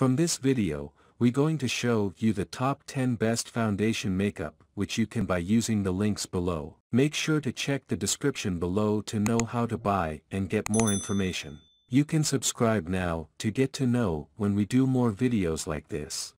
From this video, we going to show you the top 10 best foundation makeup, which you can buy using the links below. Make sure to check the description below to know how to buy and get more information. You can subscribe now to get to know when we do more videos like this.